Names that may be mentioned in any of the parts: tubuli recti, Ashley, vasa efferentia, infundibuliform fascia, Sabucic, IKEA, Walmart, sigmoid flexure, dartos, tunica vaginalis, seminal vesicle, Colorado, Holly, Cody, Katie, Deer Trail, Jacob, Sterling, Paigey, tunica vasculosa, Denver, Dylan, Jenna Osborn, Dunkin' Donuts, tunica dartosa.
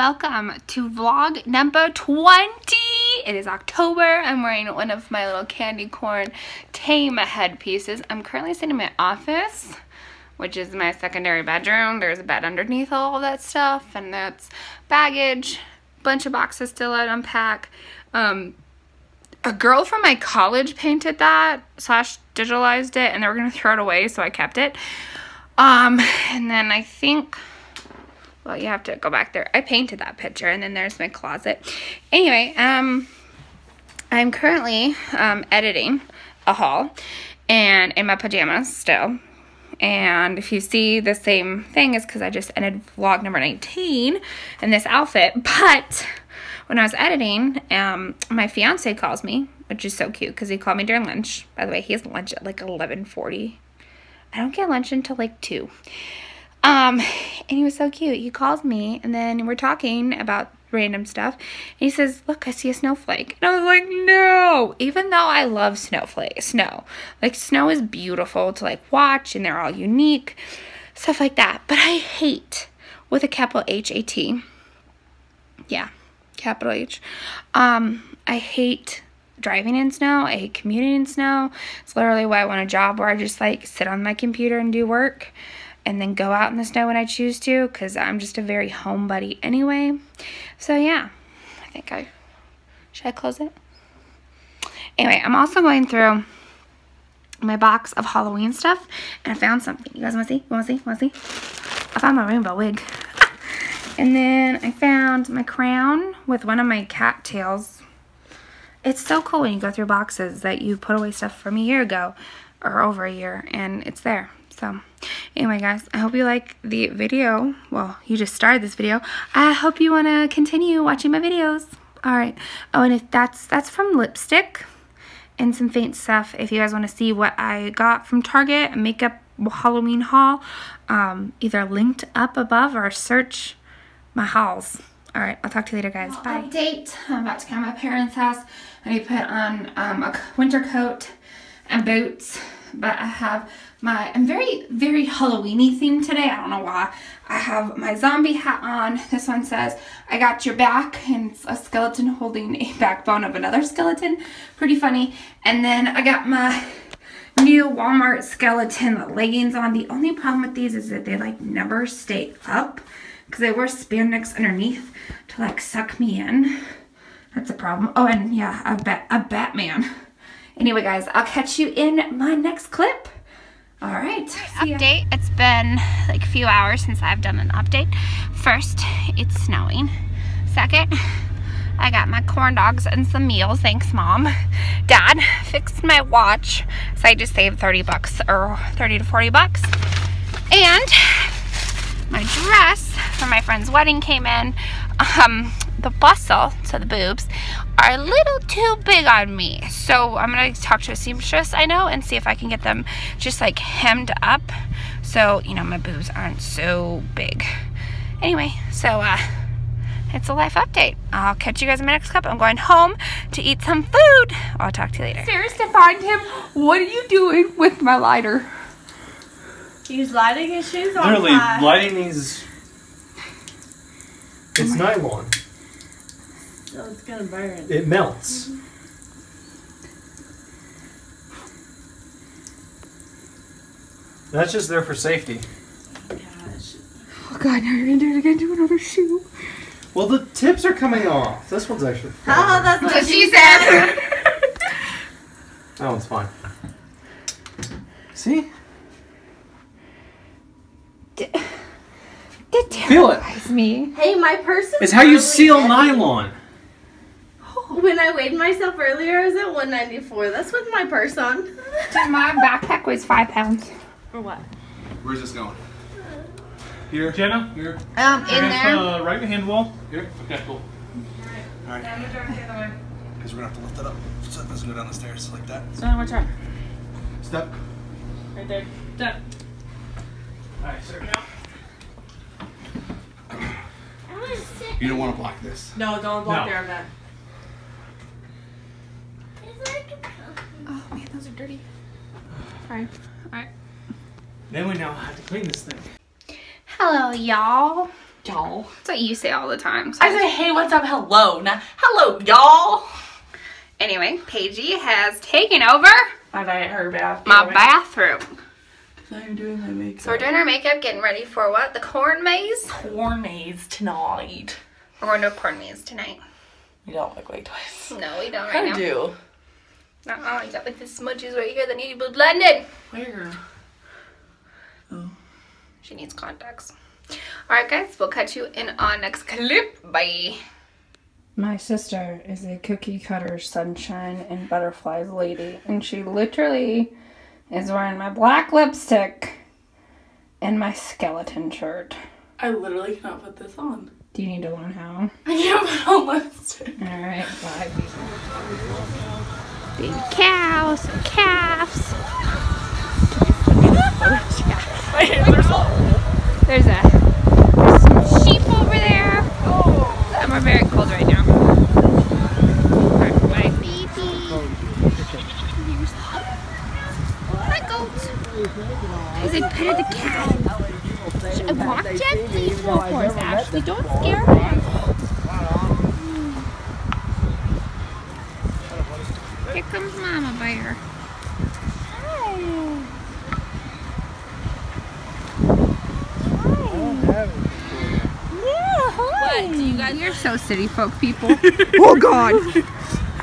welcome to vlog number 20. It is October. I'm wearing one of my little candy corn tame headpieces. I'm currently sitting in my office, which is my secondary bedroom. There's a bed underneath all that stuff, and that's baggage, bunch of boxes still to unpack. A girl from my college painted that slash digitalized it, and they were gonna throw it away, so I kept it. And then I think, well, you have to go back there. I painted that picture, and then there's my closet. Anyway, I'm currently editing a haul, and in my pajamas still. And if you see the same thing, it's because I just ended vlog number 19 in this outfit. But when I was editing, my fiance calls me, which is so cute because he called me during lunch. By the way, he has lunch at like 11:40. I don't get lunch until like 2. And he was so cute. He calls me, and then we're talking about random stuff. And he says, look, I see a snowflake. And I was like, no, even though I love snow, like snow is beautiful to like watch, and they're all unique, stuff like that. But I hate, with a capital H-A-T, yeah, capital H, I hate driving in snow. I hate commuting in snow. It's literally why I want a job where I just like sit on my computer and do work, and then go out in the snow when I choose to, because I'm just a very homebody anyway. So yeah, I think should I close it? Anyway, I'm also going through my box of Halloween stuff, and I found something. You guys want to see? I found my rainbow wig. And then I found my crown with one of my cattails. It's so cool when you go through boxes that you put away stuff from a year ago, or over a year, and it's there. So anyway, guys, I hope you like the video. Well, you just started this video. I hope you want to continue watching my videos. All right. Oh, and if that's from lipstick and some faint stuff. If you guys want to see what I got from Target, makeup Halloween haul, either linked up above or search my hauls. All right. I'll talk to you later, guys. Bye. Update. I'm about to go to my parents' house. I need to put on a winter coat and boots. But I have I'm very, very Halloween-y themed today. I don't know why. I have my zombie hat on. This one says, I got your back. And it's a skeleton holding a backbone of another skeleton. Pretty funny. And then I got my new Walmart skeleton leggings on. The only problem with these is that they like never stay up, because they wear spandex underneath to like suck me in. That's a problem. Oh, and yeah, a Batman. Anyway, guys, I'll catch you in my next clip. All right. Update. It's been like a few hours since I've done an update. First, it's snowing. Second, I got my corn dogs and some meals. Thanks, Mom. Dad fixed my watch, so I just saved 30 bucks or 30 to 40 bucks. And my dress for my friend's wedding came in. The bustle, so the boobs, are a little too big on me. So I'm going to talk to a seamstress I know and see if I can get them just like hemmed up, so, you know, my boobs aren't so big. Anyway, so it's a life update. I'll catch you guys in my next clip. I'm going home to eat some food. I'll talk to you later. Stairs to find him. What are you doing with my lighter? He's lighting his shoes on fire. Literally, lighting these. It's nylon. So it's gonna burn. It melts. Mm-hmm. That's just there for safety. Gosh. Oh god, now you're gonna do it again to another shoe. Well, the tips are coming off. This one's actually fine. Oh, that's what she said. That one's fine. See? That terrifies me. Hey, my person. It's how you seal nylon. When I weighed myself earlier, I was at 194. That's with my purse on. My backpack weighs 5 pounds. Or what? Where's this going? Here. Jenna? Here. In there. Right hand wall. Here? Okay, cool. Alright. Yeah, I'm gonna turn the other way. Because we're gonna have to lift it up. So it doesn't go down the stairs like that. So, one time. Step. Right there. Step. Alright, start now. You don't want to block this. No, don't block there, Matt. Oh man, those are dirty. Alright. Alright. Then we now have to clean this thing. Hello, y'all. y'all. That's what you say all the time. So I say, hey, what's up? Hello. Now, hello, y'all. Anyway, Paigey has taken over my bathroom. So you're doing my makeup. So we're doing our makeup, getting ready for what? The corn maze? Corn maze tonight. We're going to a corn maze tonight. You don't look like twice. No, we don't right now. I do. Uh-uh, you got like the smudges right here that need to be blended. Where? Oh. She needs contacts. Alright guys, we'll catch you in our next clip. Bye. My sister is a cookie cutter sunshine and butterflies lady, and she literally is wearing my black lipstick and my skeleton shirt. I literally cannot put this on. Do you need to learn how? I can't put on lipstick. Alright, bye. Big cows and calves. There's some sheep over there. And we're very cold right now. My baby. My goat. Because I petted the cat. Should I walk yet? Please no horse, Ashley. Don't scare her. Here comes Mama Bear. Hi. What do you guys? You're so city folk people. Oh God!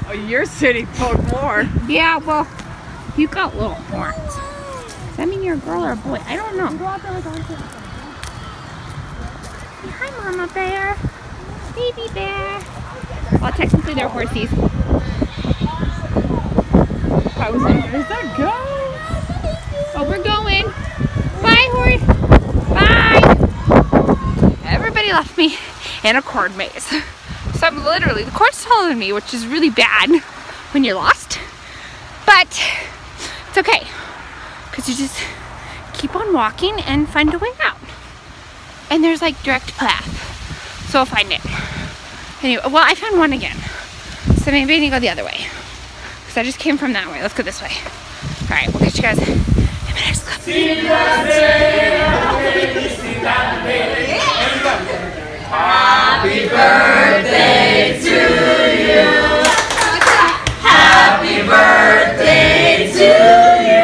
Oh, you're city folk more. Yeah, well, you got little horns. Does that mean you're a girl or a boy? I don't know. Go out there with Auntie. Say hi, Mama Bear. Baby Bear. Well, technically they're horsies. I was like, where's that going? Oh, we're going. Bye, horse. Bye. Everybody left me. In a corn maze. So I'm literally, the corn's taller than me, which is really bad when you're lost. But it's okay. Because you just keep on walking and find a way out. And there's like direct path. So I'll find it. Anyway, well, I found one again. So maybe I need to go the other way. Because I just came from that way. Let's go this way. Alright, we'll catch you guys in the next clip. Happy birthday to you. Happy birthday to you.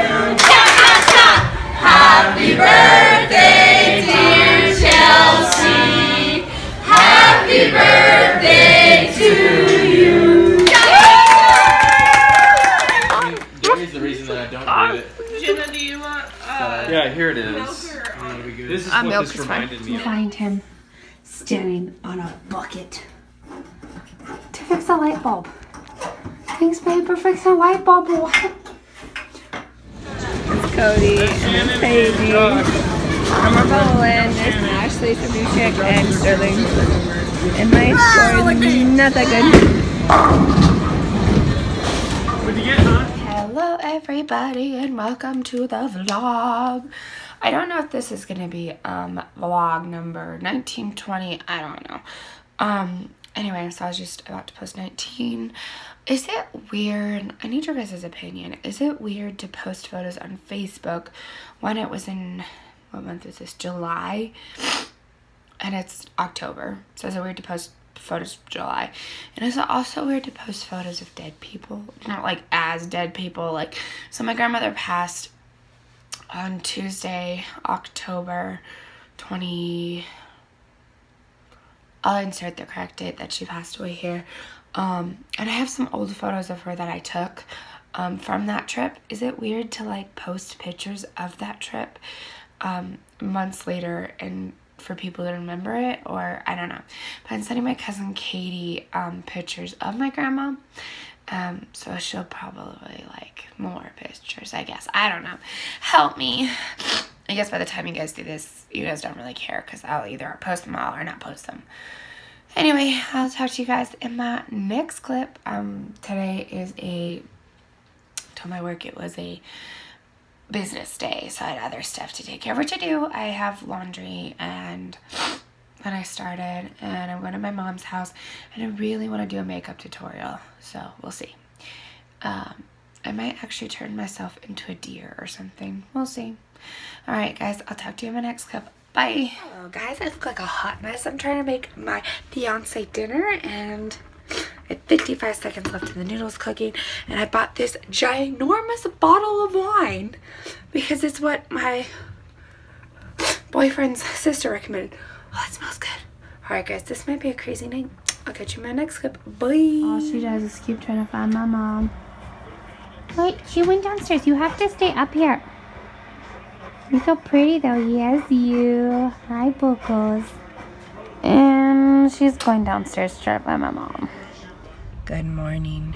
Happy birthday, dear Chelsea. Happy birthday to you. Here's the reason that I don't do it. Jenna, do you want? Yeah, here it is. Milk or, this is what this reminded me of. Find him. Standing on a bucket to fix a light bulb. Thanks, babe, for fixing a light bulb. It's Cody and it's Paigey. And we're bowling. There's Ashley, Sabucic, and Sterling. And my score is not that good. What'd you get, huh? Hello, everybody, and welcome to the vlog. I don't know if this is gonna be vlog number 19, 20, I don't know. Anyway, so I was just about to post 19. Is it weird, I need your guys' opinion, is it weird to post photos on Facebook when it was in, what month is this, July? And it's October, so is it weird to post photos of July? And it's also weird to post photos of dead people, not like as dead people, like, so my grandmother passed on Tuesday, October 20, I'll insert the correct date that she passed away here. And I have some old photos of her that I took from that trip. Is it weird to like post pictures of that trip months later and for people to remember it? Or I don't know. But I'm sending my cousin Katie pictures of my grandma. So she'll probably like more pictures, I guess. I don't know. Help me. I guess by the time you guys do this, you guys don't really care because I'll either post them all or not post them. Anyway, I'll talk to you guys in my next clip. Today is a, told my work it was a business day, so I had other stuff to take care of, which I do. I have laundry and when I started, and I'm going to my mom's house, and I really want to do a makeup tutorial, so we'll see. I might actually turn myself into a deer or something. We'll see. All right, guys, I'll talk to you in my next clip. Bye. Hello guys, I look like a hot mess. I'm trying to make my fiance dinner and I have 55 seconds left in the noodles cooking, and I bought this ginormous bottle of wine because it's what my boyfriend's sister recommended. Oh, that smells good. Alright guys, this might be a crazy night. I'll catch you in my next clip. Bye. All she does is keep trying to find my mom. Wait, she went downstairs. You have to stay up here. You're so pretty though. Yes, you. Hi, Buckles. And she's going downstairs to try to find my mom. Good morning.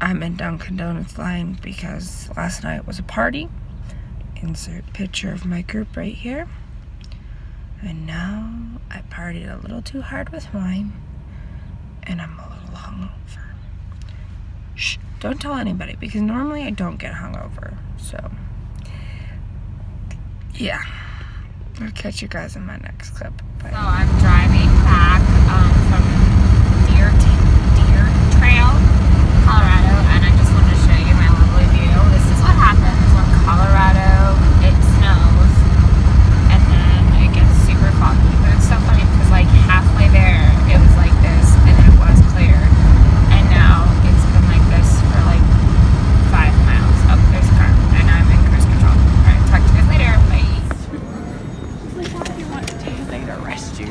I'm in Dunkin' Donuts line because last night was a party. Insert picture of my group right here. And now I partied a little too hard with wine and I'm a little hungover. Shh, don't tell anybody because normally I don't get hungover. So, yeah. I'll catch you guys in my next clip. Bye. So I'm driving back from Deer Trail, Colorado, and I just wanted to show you my lovely view. This is what happens when Colorado, it snows, and then it gets super foggy. But it's so funny because like halfway there, it was like this, and then it was clear. And now it's been like this for like 5 miles. Oh, there's a car, and I'm in cruise control. All right, talk to you guys later. Bye. Like, why do you want to take a day to arrest you?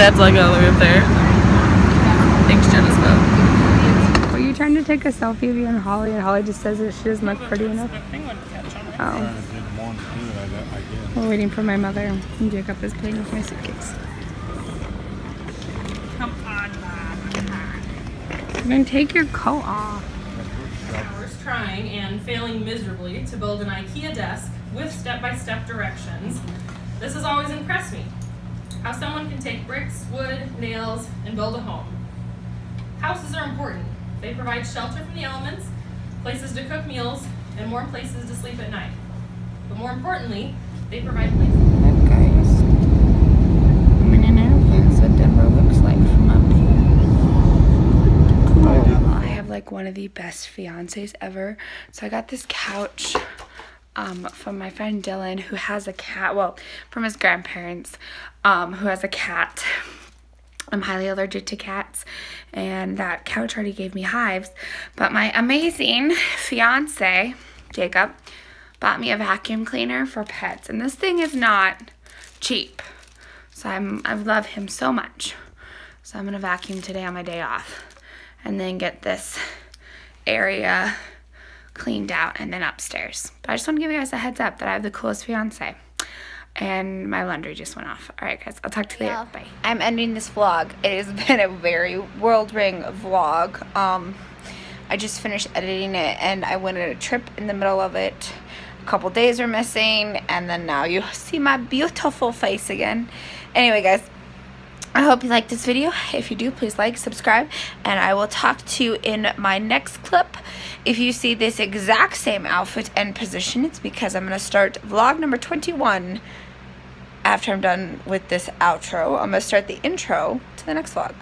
That's like all the way up there. Thanks, Jenna's boat. Were you trying to take a selfie of you and Holly, and Holly just says that she doesn't look pretty enough? Oh. We're waiting for my mother, and Jacob is playing with my suitcase. Come on, Mom. I'm gonna take your coat off. I was trying and failing miserably to build an IKEA desk with step-by-step directions. This has always impressed me. How someone can take bricks, wood, nails, and build a home. Houses are important. They provide shelter from the elements, places to cook meals, and warm places to sleep at night. But more importantly, they provide places. Hello guys, I'm in an airplane. That's what Denver looks like from up here. Cool. I have like one of the best fiancés ever. So I got this couch from my friend Dylan, who has a cat, well, from his grandparents, who has a cat. I'm highly allergic to cats, and that couch already gave me hives, but my amazing fiance, Jacob, bought me a vacuum cleaner for pets, and this thing is not cheap, so I love him so much, so I'm gonna vacuum today on my day off, and then get this area cleaned out and then upstairs. But I just want to give you guys a heads up that I have the coolest fiance, and my laundry just went off. All right guys, I'll talk to you later. Bye. I'm ending this vlog. It has been a very whirlwind vlog. I just finished editing it and I went on a trip in the middle of it. A couple days were missing, and then now you see my beautiful face again. Anyway guys, I hope you liked this video. If you do, please like, subscribe, and I will talk to you in my next clip. If you see this exact same outfit and position, it's because I'm going to start vlog number 21 after I'm done with this outro. I'm going to start the intro to the next vlog.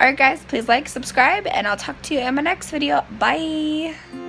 Alright guys, please like, subscribe, and I'll talk to you in my next video. Bye!